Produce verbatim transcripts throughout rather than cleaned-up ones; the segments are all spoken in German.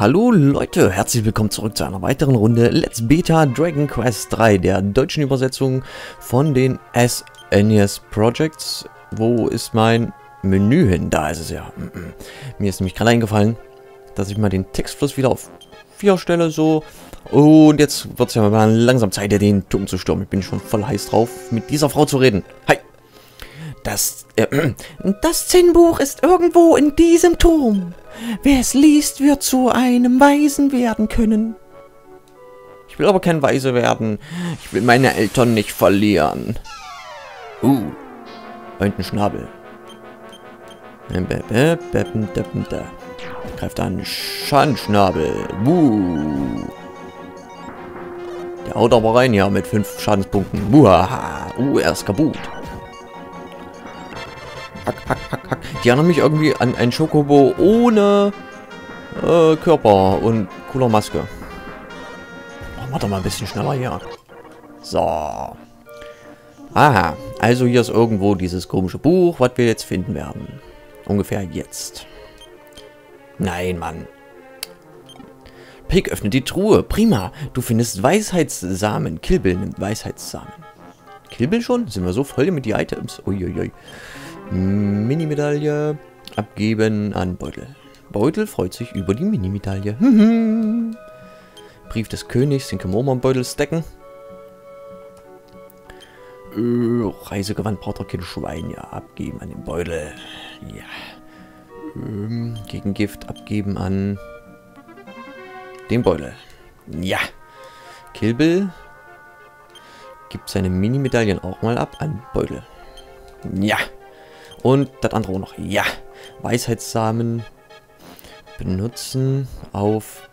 Hallo Leute, herzlich willkommen zurück zu einer weiteren Runde Let's Beta Dragon Quest drei, der deutschen Übersetzung von den S N E S Projects. Wo ist mein Menü hin? Da ist es ja. Mir ist nämlich gerade eingefallen, dass ich mal den Textfluss wieder auf vier stelle, so. Und jetzt wird es ja mal langsam Zeit, den Turm zu stürmen. Ich bin schon voll heiß drauf, mit dieser Frau zu reden. Hi! Das, äh, das Zinnbuch ist irgendwo in diesem Turm. Wer es liest, wird zu einem Weisen werden können. Ich will aber kein Weise werden. Ich will meine Eltern nicht verlieren. Uh, und ein Schnabel. Greift an, Schandschnabel. Uh. Der haut aber rein, ja, mit fünf Schadenspunkten. Uah. Uh, er ist kaputt. Hack, hack, hack, hack. Die erinnern mich irgendwie an einen Schokobo ohne äh, Körper und cooler Maske. Machen wir doch mal ein bisschen schneller hier. So. Aha. Also hier ist irgendwo dieses komische Buch, was wir jetzt finden werden. Ungefähr jetzt. Nein, Mann. Pig öffnet die Truhe. Prima. Du findest Weisheitssamen. Kill Bill nimmt Weisheitssamen. Kill Bill schon? Sind wir so voll mit die Items? Uiuiui. Mini-Medaille abgeben an Beutel. Beutel freut sich über die Mini-Medaille. Brief des Königs, den können wir mal im Beutel stecken. Äh, Reisegewand braucht doch kein Schwein. Ja, abgeben an den Beutel. Ja. Ähm, Gegengift abgeben an den Beutel. Ja. Kill Bill gibt seine Mini-Medaillen auch mal ab an Beutel. Ja. Und das andere auch noch. Ja. Weisheitssamen benutzen auf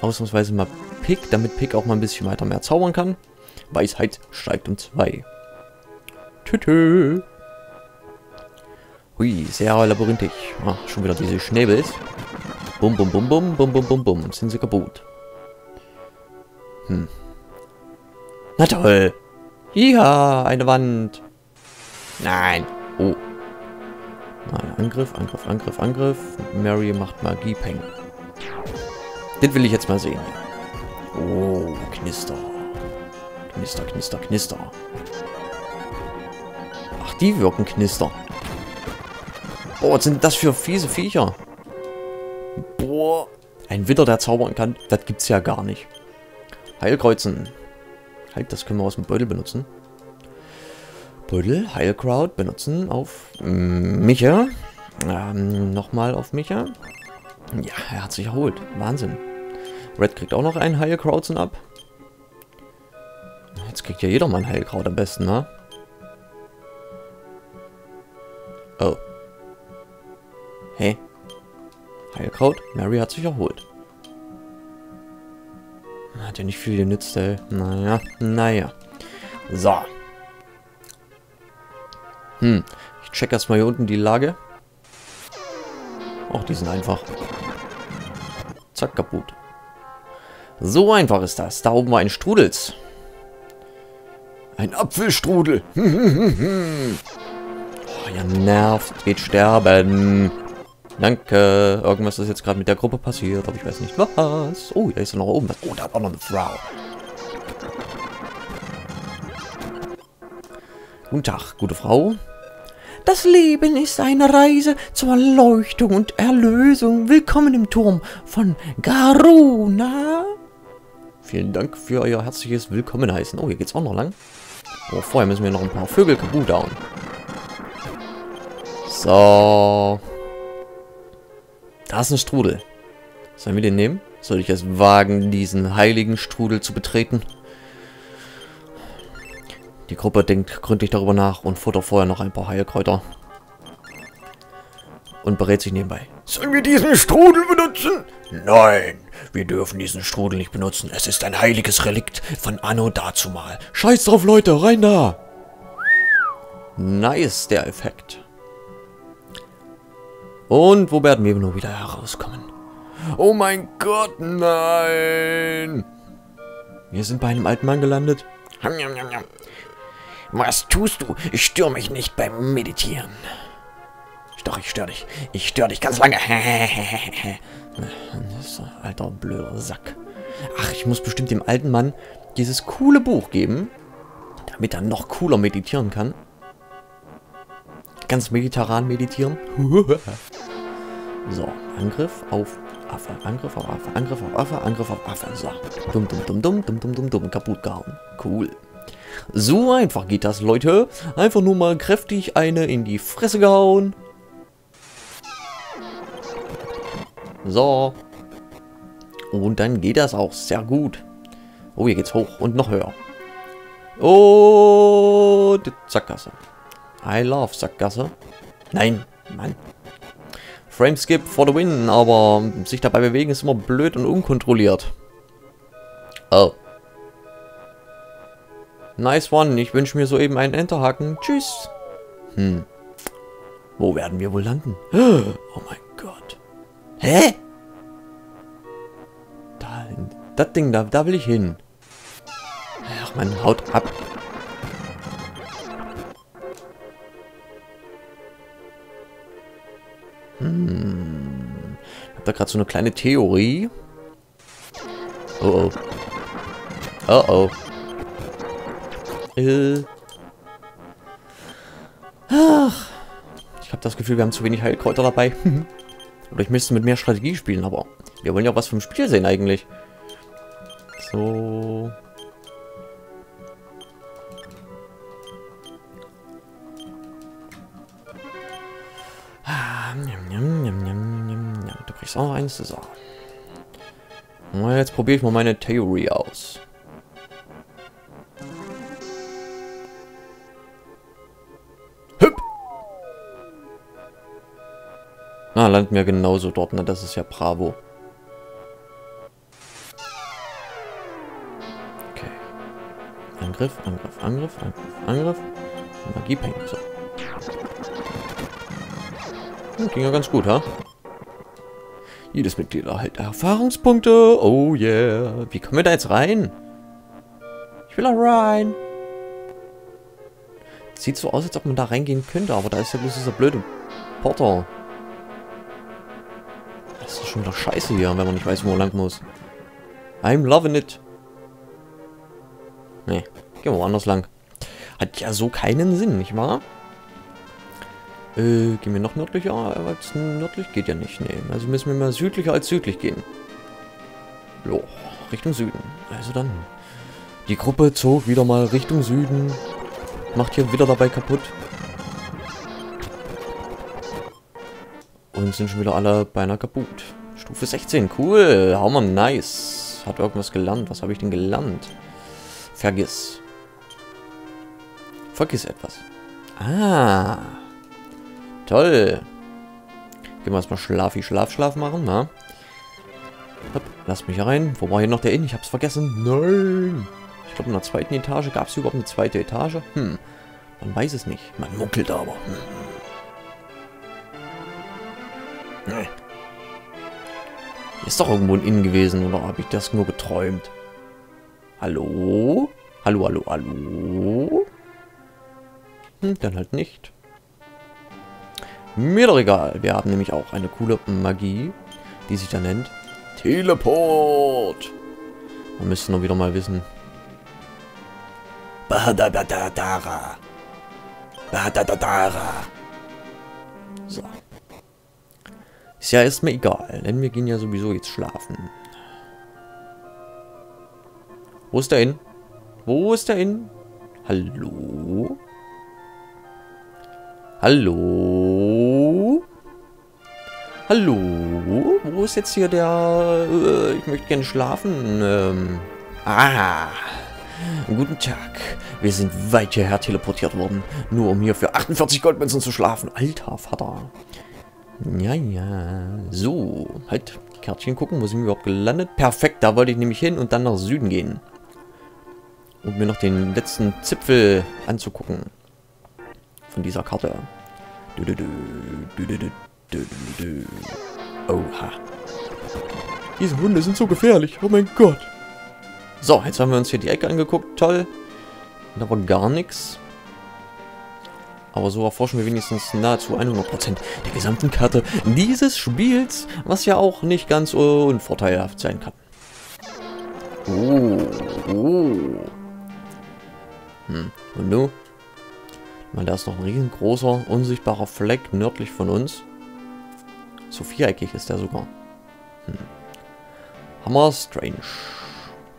ausnahmsweise mal Pick, damit Pick auch mal ein bisschen weiter mehr zaubern kann. Weisheit steigt um zwei. Tütü. Hui, sehr labyrinthisch. Ah, schon wieder diese Schnäbel. Bum, bum, bum, bum, bum, bum, bum, bum. Sind sie kaputt. Hm. Na toll. Ja, eine Wand. Nein. Oh. Nein, Angriff, Angriff, Angriff, Angriff. Mary macht Magie-Peng. Den will ich jetzt mal sehen. Oh, Knister. Knister, Knister, Knister. Ach, die wirken Knister. Oh, was sind das für fiese Viecher? Boah. Ein Widder, der zaubern kann, das gibt's ja gar nicht. Heilkreuzen. Halt, das können wir aus dem Beutel benutzen. Beutel, Heilkraut benutzen auf Micha. Ähm, nochmal auf Micha. Ja, er hat sich erholt. Wahnsinn. Red kriegt auch noch einen Heilkraut ab. Jetzt kriegt ja jeder mal ein Heilkraut am besten, ne? Oh. Hey. Heilkraut. Mary hat sich erholt. Hat ja nicht viel genützt, ey. Naja, naja. So. Hm, ich check erstmal hier unten die Lage. Auch die sind einfach. Zack, kaputt. So einfach ist das. Da oben war ein Strudels. Ein Apfelstrudel. Oh, ihr nervt. Geht sterben. Danke. Irgendwas ist jetzt gerade mit der Gruppe passiert, aber ich weiß nicht was. Oh, da ist ja noch oben was. Oh, da hat auch noch eine Frau. Guten Tag, gute Frau. Das Leben ist eine Reise zur Erleuchtung und Erlösung. Willkommen im Turm von Garuna. Vielen Dank für euer herzliches Willkommen heißen. Oh, hier geht's auch noch lang. Aber vorher müssen wir noch ein paar Vögel kaputt hauen. So. Da ist ein Strudel. Sollen wir den nehmen? Soll ich es wagen, diesen heiligen Strudel zu betreten? Die Gruppe denkt gründlich darüber nach und futtert vorher noch ein paar Heilkräuter. Und berät sich nebenbei. Sollen wir diesen Strudel benutzen? Nein, wir dürfen diesen Strudel nicht benutzen. Es ist ein heiliges Relikt von Anno dazumal. Scheiß drauf, Leute, rein da! Nice, der Effekt. Und wo werden wir nur wieder herauskommen? Oh mein Gott, nein! Wir sind bei einem alten Mann gelandet. Ham, jam, jam, jam. Was tust du? Ich störe mich nicht beim Meditieren. Doch, ich störe dich. Ich störe dich ganz lange. Alter, blöder Sack. Ach, ich muss bestimmt dem alten Mann dieses coole Buch geben, damit er noch cooler meditieren kann. Ganz mediterran meditieren. So, Angriff auf Affe, Angriff auf Affe, Angriff auf Affe, Angriff auf Affe. So, dumm, dumm, dumm, dumm, dumm, dumm, dumm, dumm, kaputt gehauen. Cool. So einfach geht das, Leute. Einfach nur mal kräftig eine in die Fresse gehauen. So. Und dann geht das auch sehr gut. Oh, hier geht's hoch und noch höher. Oh, die Sackgasse. I love Sackgasse. Nein, Mann. Frameskip for the win, aber sich dabei bewegen ist immer blöd und unkontrolliert. Oh. Nice one, ich wünsche mir soeben einen Enterhaken. Tschüss. Hm. Wo werden wir wohl landen? Oh mein Gott. Hä? Da, das Ding, da, da will ich hin. Ach man, haut ab. Hm. Ich hab da gerade so eine kleine Theorie. Oh oh. Oh oh. Ach, ich habe das Gefühl, wir haben zu wenig Heilkräuter dabei. Oder ich müsste mit mehr Strategie spielen, aber wir wollen ja auch was vom Spiel sehen eigentlich. So. Ah, nimm, nimm, nimm, nimm, nimm, nimm. Du kriegst auch noch eins zusammen. Na, jetzt probiere ich mal meine Theorie aus. Ah, landen wir genauso dort, ne? Das ist ja bravo. Okay. Angriff, Angriff, Angriff, Angriff, Angriff. Magiepeng, so. Hm, ging ja ganz gut, ha? Jedes Mitglied erhält Erfahrungspunkte. Oh yeah. Wie kommen wir da jetzt rein? Ich will da rein. Sieht so aus, als ob man da reingehen könnte, aber da ist ja bloß dieser blöde Porter. Das ist schon wieder scheiße hier, wenn man nicht weiß, wo man lang muss. I'm loving it. Nee, gehen wir woanders lang. Hat ja so keinen Sinn, nicht wahr? Äh, gehen wir noch nördlicher? Als nördlich geht ja nicht, nee. Also müssen wir mal südlicher als südlich gehen. Jo, Richtung Süden. Also dann. Die Gruppe zog wieder mal Richtung Süden. Macht hier wieder dabei kaputt. Und sind schon wieder alle beinahe kaputt. Stufe sechzehn, cool. Hau mal nice. Hat irgendwas gelernt. Was habe ich denn gelernt? Vergiss. Vergiss etwas. Ah. Toll. Gehen wir erstmal Schlafi, Schlaf, Schlaf machen, na? Hopp, lass mich rein. Wo war hier noch der Inn? Ich hab's vergessen. Nein. Ich glaube, in der zweiten Etage. Gab es überhaupt eine zweite Etage? Hm. Man weiß es nicht. Man munkelt aber. Hm. Nee. Ist doch irgendwo ein Inn gewesen, oder habe ich das nur geträumt? Hallo? Hallo, hallo, hallo? Hm, dann halt nicht. Mir doch egal. Wir haben nämlich auch eine coole Magie, die sich da nennt Teleport. Man müsste noch wieder mal wissen. Bahadadadara. Bahadadadara. So. Ist ja erstmal egal, denn wir gehen ja sowieso jetzt schlafen. Wo ist der hin? Wo ist der hin? Hallo? Hallo? Hallo? Wo ist jetzt hier der... Äh, ich möchte gerne schlafen. Ähm, ah! Guten Tag. Wir sind weit hierher teleportiert worden. Nur um hier für achtundvierzig Goldmünzen zu schlafen. Alter Vater. Ja, ja. So, halt. Kärtchen gucken. Wo sind wir überhaupt gelandet? Perfekt, da wollte ich nämlich hin und dann nach Süden gehen. Und mir noch den letzten Zipfel anzugucken. Von dieser Karte. Oha. Diese Hunde sind so gefährlich. Oh mein Gott. So, jetzt haben wir uns hier die Ecke angeguckt. Toll. Da war gar nichts. Aber so erforschen wir wenigstens nahezu hundert Prozent der gesamten Karte dieses Spiels, was ja auch nicht ganz uh, unvorteilhaft sein kann. Oh, oh. Hm. Und du? Man, da ist noch ein riesengroßer, unsichtbarer Fleck nördlich von uns. So viereckig ist der sogar. Hm. Hammer strange.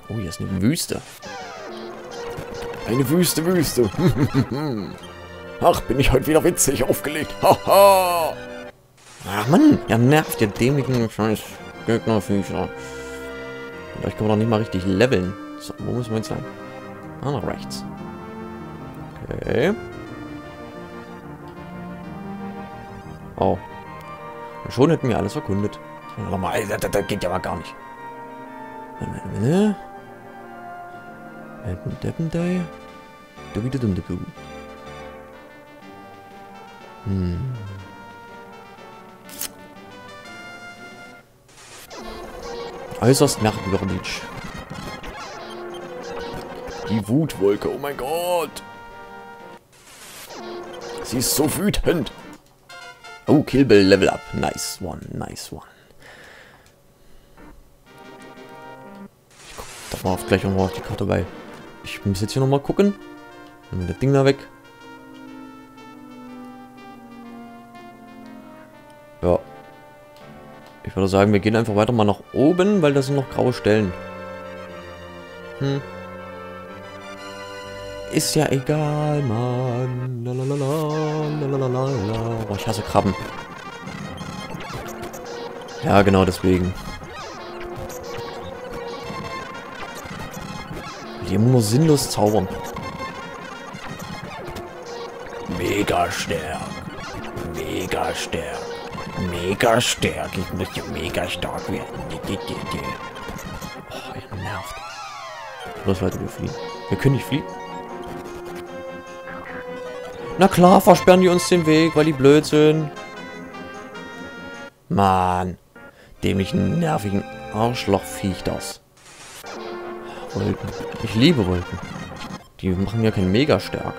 Oh, hier ist eine Wüste. Eine Wüste, Wüste. Ach, bin ich heute wieder witzig aufgelegt. Haha. Ach Mann, ja nervt, ihr dämlichen scheiß Gegnerviecher. Mit euch können wir doch nicht mal richtig leveln. So, wo müssen wir jetzt lang? Ah, nach rechts. Okay. Oh. Und schon hätten wir alles erkundet. Das, das geht ja mal gar nicht. Hm. Äußerst merkwürdig. Die Wutwolke, oh mein Gott. Sie ist so wütend. Oh, Kill Bill Level Up. Nice one, nice one. Ich guck doch mal auf, gleich nochmal auf die Karte, weil ich muss jetzt hier nochmal gucken. Nehmen wir das Ding da weg. Ja. Ich würde sagen, wir gehen einfach weiter mal nach oben, weil da sind noch graue Stellen. Hm. Ist ja egal, Mann. Lalalala, oh, ich hasse Krabben. Ja, genau deswegen. Die immer nur sinnlos zaubern. Mega stark. Mega stark. Mega stark. Ich muss ja mega stark werden. Oh, ihr nervt. Los, Leute, wir fliehen. Wir können nicht fliehen. Na klar, versperren die uns den Weg, weil die blöd sind. Mann. Dämlichen, nervigen Arschlochviech das. Wolken. Ich liebe Wolken. Die machen ja keinen mega stark.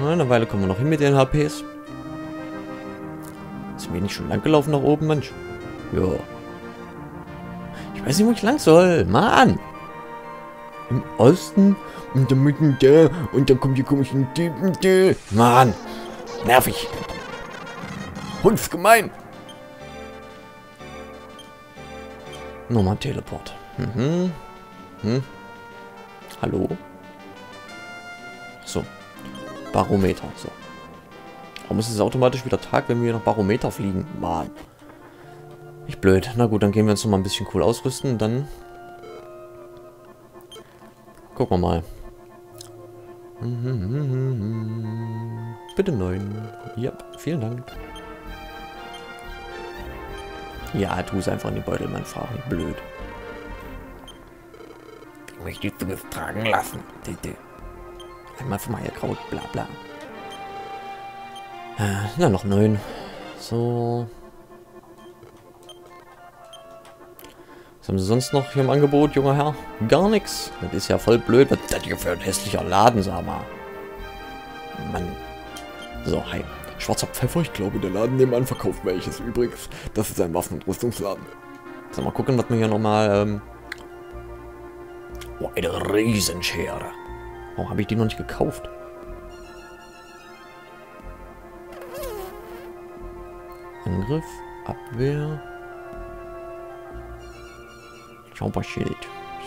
Na, eine Weile kommen wir noch hin mit den H Ps. Sind wir nicht schon lang gelaufen nach oben, Mensch? Ja. Ich weiß nicht, wo ich lang soll. Mann. Im Osten und dann mitten da und dann kommen die komischen Typen da. Mann, nervig. Hundsgemein. Nochmal Teleport. Mhm. Hm. Hallo? So. Barometer. So. Warum ist es automatisch wieder Tag, wenn wir nach Barometer fliegen? Mann. Nicht blöd. Na gut, dann gehen wir uns nochmal ein bisschen cool ausrüsten und dann. Gucken wir mal. Bitte neun. Ja, vielen Dank. Ja, tu es einfach in den Beutel, man fragt nicht blöd. Ich möchte du das tragen lassen. Einmal für meine Kraut, bla bla. Na, noch neun. So. Was haben sie sonst noch hier im Angebot, junger Herr? Gar nichts. Das ist ja voll blöd. Was ist das hier für ein hässlicher Laden, sag mal. Mann. So, hi. Schwarzer Pfeffer, ich glaube, der Laden nebenan verkauft welches. Übrigens, das ist ein Waffen- und Rüstungsladen. So, mal gucken, was wir hier nochmal... Ähm oh, eine Riesenschere. Warum habe ich die noch nicht gekauft? Angriff, Abwehr... Zauberschild.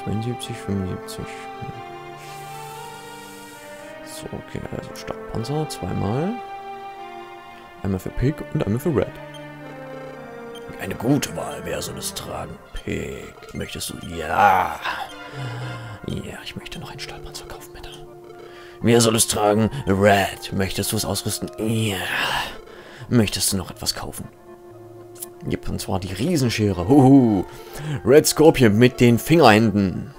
zweiundsiebzig, fünfundsiebzig. So, okay, also Starkpanzer zweimal. Einmal für Pig und einmal für Red. Eine gute Wahl wäre so das Tragen. Pig. Möchtest du? Ja. Ja, ich möchte noch einen Stahlpanzer kaufen, bitte. Wer soll es tragen? Red. Möchtest du es ausrüsten? Ja. Möchtest du noch etwas kaufen? Yep, und zwar die Riesenschere. Huhu. Red Scorpion mit den Fingerhänden.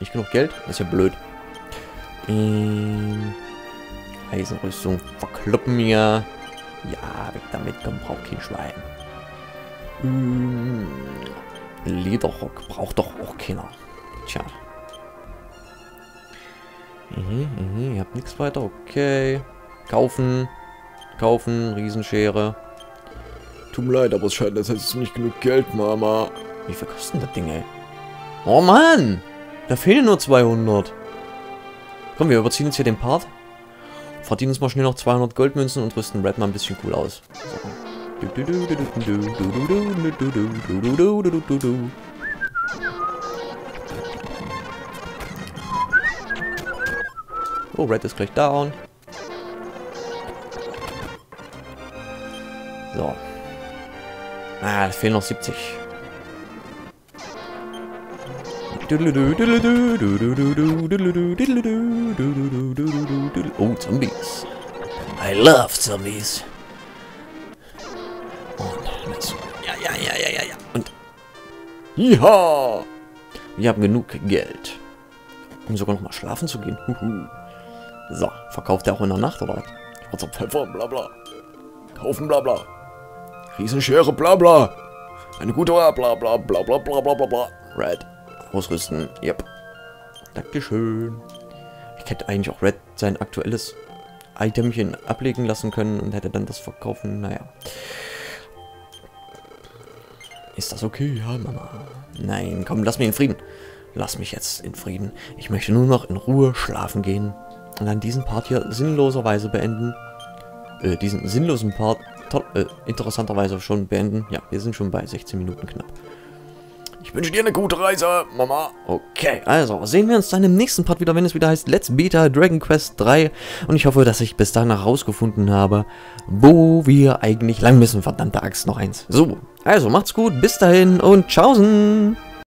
Nicht genug Geld? Das ist ja blöd. Ähm, Eisenrüstung verkloppen wir. Ja, weg damit. Komm, braucht kein Schwein. Ähm, Lederrock braucht doch auch keiner. Tja. Mhm, mhm, ihr habt nichts weiter. Okay. Kaufen. Kaufen. Riesenschere. Tut mir leid, aber es scheint, als hättest du nicht genug Geld, Mama. Wie viel kostet das Ding, ey? Oh Mann! Da fehlen nur zweihundert. Komm, wir überziehen jetzt hier den Part. Verdienen uns mal schnell noch zweihundert Goldmünzen und rüsten Red mal ein bisschen cool aus. Oh, Red ist gleich down. So. Ah, es fehlen noch siebzig. Oh, Zombies. I love Zombies. Und ja, ja, ja, ja, ja, ja. Und. Jaha! Wir haben genug Geld. Um sogar nochmal schlafen zu gehen. Huhu. So, verkauft er auch in der Nacht, oder? Also Pfeffer, bla bla. Kaufen, bla bla. Riesenschere, bla bla. Eine gute Wahl, bla bla bla bla bla bla bla. Red. Ausrüsten, yep. Dankeschön. Ich hätte eigentlich auch Red sein aktuelles Itemchen ablegen lassen können und hätte dann das verkaufen. Naja. Ist das okay? Ja, Mama. Nein, komm, lass mich in Frieden. Lass mich jetzt in Frieden. Ich möchte nur noch in Ruhe schlafen gehen. Und dann diesen Part hier sinnloserweise beenden. Äh, diesen sinnlosen Part äh, interessanterweise schon beenden. Ja, wir sind schon bei sechzehn Minuten knapp. Ich wünsche dir eine gute Reise, Mama. Okay, also sehen wir uns dann im nächsten Part wieder, wenn es wieder heißt Let's Beta Dragon Quest drei. Und ich hoffe, dass ich bis dahin herausgefunden habe, wo wir eigentlich lang müssen. Verdammte Axt, noch eins. So, also macht's gut, bis dahin und tschaußen.